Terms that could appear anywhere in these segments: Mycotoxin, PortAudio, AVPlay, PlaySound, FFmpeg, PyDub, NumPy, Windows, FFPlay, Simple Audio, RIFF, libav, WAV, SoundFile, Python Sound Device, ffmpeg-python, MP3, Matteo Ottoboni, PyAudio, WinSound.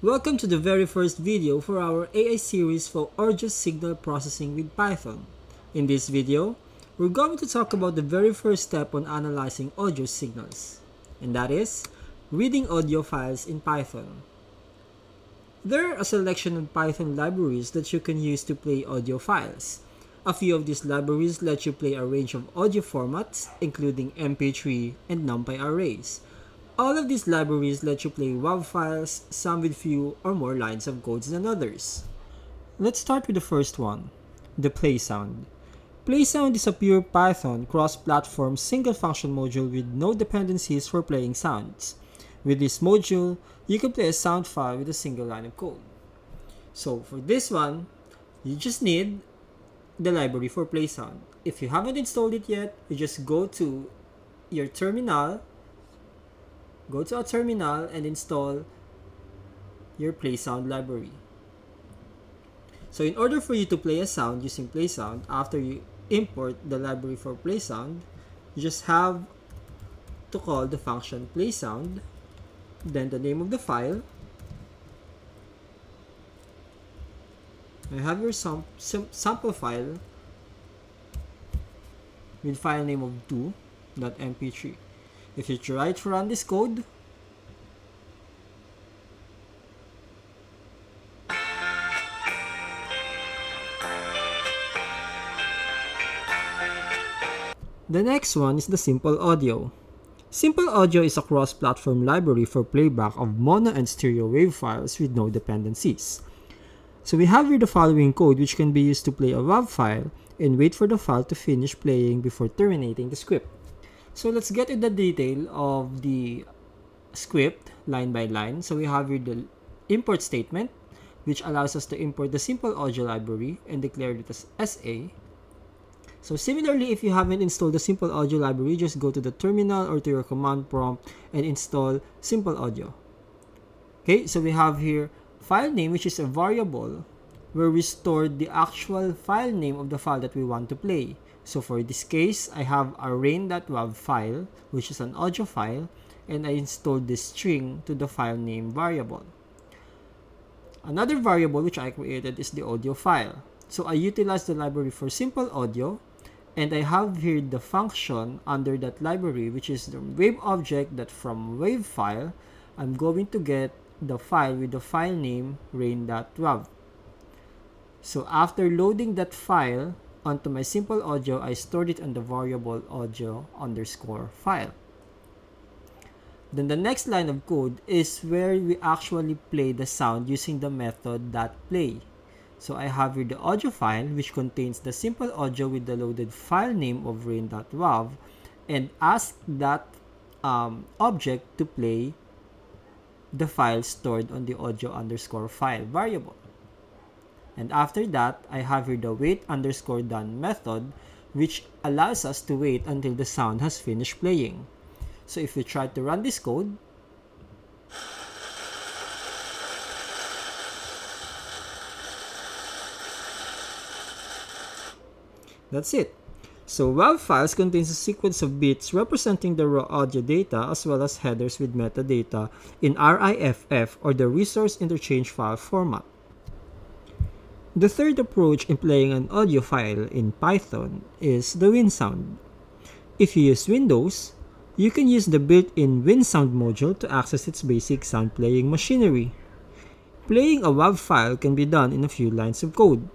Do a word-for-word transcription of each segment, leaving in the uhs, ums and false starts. Welcome to the very first video for our A I series for audio signal processing with Python. In this video, we're going to talk about the very first step on analyzing audio signals, and that is reading audio files in Python. There are a selection of Python libraries that you can use to play audio files. A few of these libraries let you play a range of audio formats, including M P three and NumPy arrays. All of these libraries let you play WAV files, some with few or more lines of codes than others. Let's start with the first one, the PlaySound. PlaySound is a pure Python cross-platform single-function module with no dependencies for playing sounds. With this module, you can play a sound file with a single line of code. So for this one, you just need the library for PlaySound. If you haven't installed it yet, you just go to your terminal. Go to a terminal and install your PlaySound library. So in order for you to play a sound using PlaySound, after you import the library for PlaySound, you just have to call the function PlaySound, then the name of the file. You have your sam sam sample file with file name of do dot M P three. If you try to run this code, the next one is the Simple Audio. Simple Audio is a cross-platform library for playback of mono and stereo wave files with no dependencies. So we have here the following code which can be used to play a WAV file and wait for the file to finish playing before terminating the script. So let's get into the detail of the script line by line. So we have here the import statement, which allows us to import the Simple Audio library and declare it as S A. So similarly, if you haven't installed the Simple Audio library, just go to the terminal or to your command prompt and install Simple Audio. Okay, so we have here file name, which is a variable where we store the actual file name of the file that we want to play. So for this case, I have a rain dot wav file, which is an audio file, and I installed this string to the file name variable. Another variable which I created is the audio file. So I utilized the library for Simple Audio, and I have here the function under that library, which is the wave object that from wave file, I'm going to get the file with the file name rain dot wav. So after loading that file onto my Simple Audio, I stored it on the variable audio underscore file. Then the next line of code is where we actually play the sound using the method .play. So I have here the audio file, which contains the Simple Audio with the loaded file name of rain dot wav, and ask that um, object to play the file stored on the audio underscore file variable. And after that, I have here the wait underscore done method, which allows us to wait until the sound has finished playing. So if we try to run this code, that's it. So WAV files contains a sequence of bits representing the raw audio data as well as headers with metadata in RIFF or the resource interchange file format. The third approach in playing an audio file in Python is the WinSound. If you use Windows, you can use the built-in WinSound module to access its basic sound playing machinery. Playing a WAV file can be done in a few lines of code.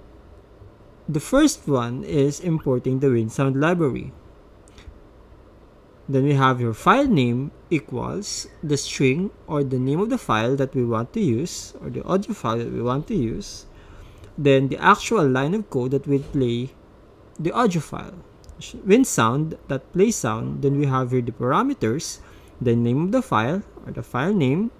The first one is importing the WinSound library. Then we have your file name equals the string or the name of the file that we want to use, or the audio file that we want to use. Then the actual line of code that will play the audio file, winsound.playSound. Then we have here the parameters, the name of the file or the file name,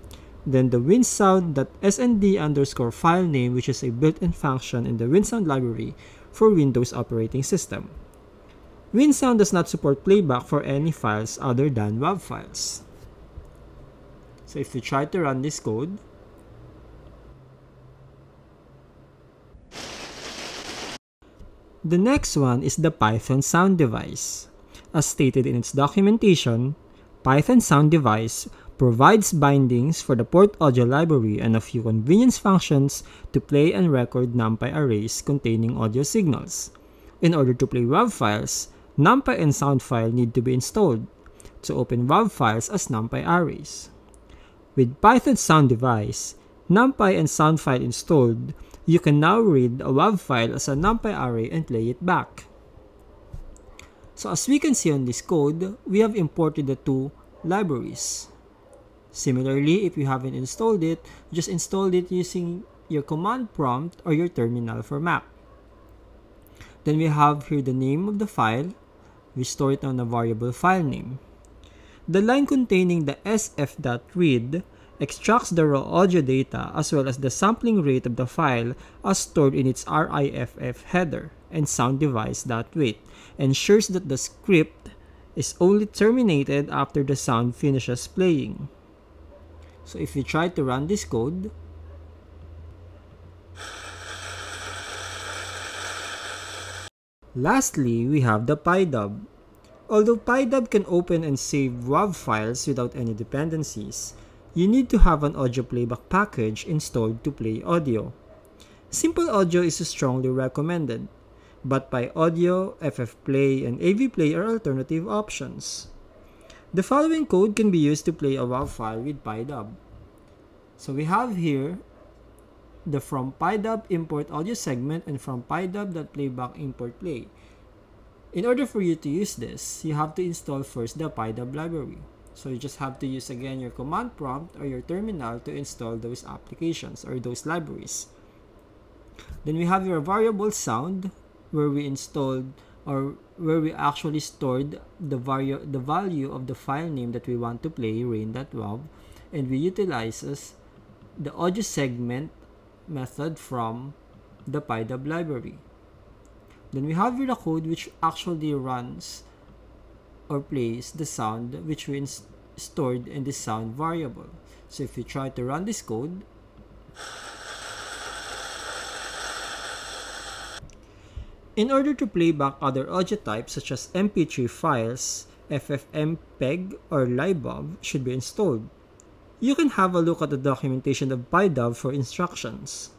then the winsound.snd underscore file name, which is a built-in function in the WinSound library for Windows operating system. WinSound does not support playback for any files other than WAV files. So if we try to run this code, the next one is the Python Sound Device. As stated in its documentation, Python Sound Device provides bindings for the PortAudio library and a few convenience functions to play and record NumPy arrays containing audio signals. In order to play WAV files, NumPy and SoundFile need to be installed to open WAV files as NumPy arrays. With Python Sound Device, NumPy and SoundFile installed, you can now read a WAV file as a NumPy array and play it back. So as we can see on this code, we have imported the two libraries. Similarly, if you haven't installed it, just install it using your command prompt or your terminal for Mac. Then we have here the name of the file. We store it on a variable file name. The line containing the sf.read extracts the raw audio data as well as the sampling rate of the file as stored in its RIFF header, and soundDevice.wait ensures that the script is only terminated after the sound finishes playing. So if we try to run this code, lastly, we have the PyDub. Although PyDub can open and save WAV files without any dependencies, you need to have an audio playback package installed to play audio. Simple Audio is strongly recommended, but PyAudio, FFPlay, and AVPlay are alternative options. The following code can be used to play a WAV file with PyDub. So we have here the from PyDub import audio segment and from PyDub.playback import play. In order for you to use this, you have to install first the PyDub library. So you just have to use again your command prompt or your terminal to install those applications or those libraries. Then we have your variable sound, where we installed or where we actually stored the, the value of the file name that we want to play, rain.wav, and we utilizes the audio segment method from the PyDub library. Then we have here the code which actually runs or plays the sound which we stored in the sound variable. So if we try to run this code, in order to play back other audio types such as M P three files, FFmpeg or libav should be installed. You can have a look at the documentation of PyDub for instructions.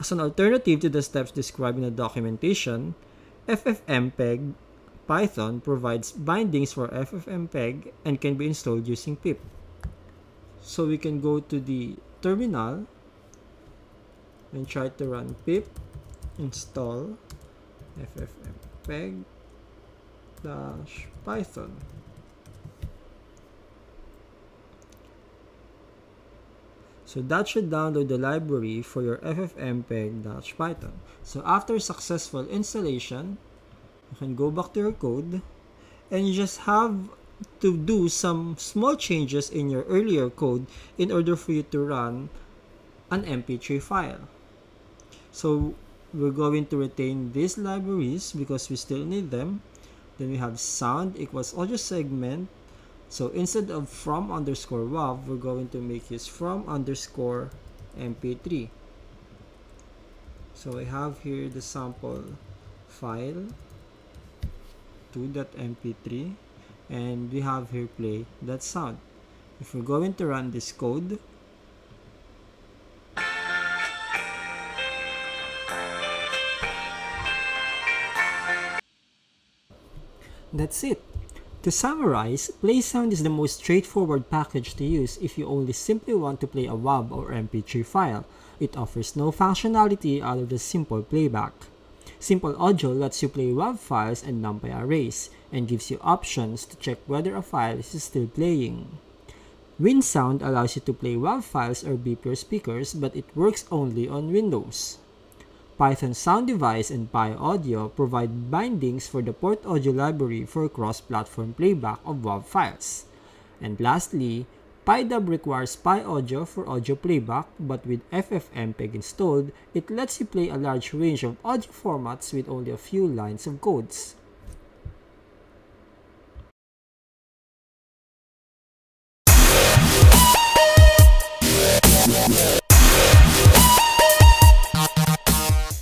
As an alternative to the steps described in the documentation, ffmpeg-python provides bindings for ffmpeg and can be installed using pip. So we can go to the terminal and try to run pip install ffmpeg-python. So that should download the library for your ffmpeg-python. So after successful installation, you can go back to your code and you just have to do some small changes in your earlier code in order for you to run an M P three file. So we're going to retain these libraries because we still need them. Then we have sound equals audio segment. So instead of from underscore WAV, we're going to make use from underscore M P three. So I have here the sample file two dot M P three, and we have here play.sound. If we're going to run this code, that's it. To summarize, PlaySound is the most straightforward package to use if you only simply want to play a WAV or M P three file. It offers no functionality other than simple playback. Simple Audio lets you play WAV files and NumPy arrays, and gives you options to check whether a file is still playing. WinSound allows you to play WAV files or beep your speakers, but it works only on Windows. Python Sound Device and PyAudio provide bindings for the PortAudio library for cross-platform playback of WAV files. And lastly, PyDub requires PyAudio for audio playback, but with FFmpeg installed, it lets you play a large range of audio formats with only a few lines of codes.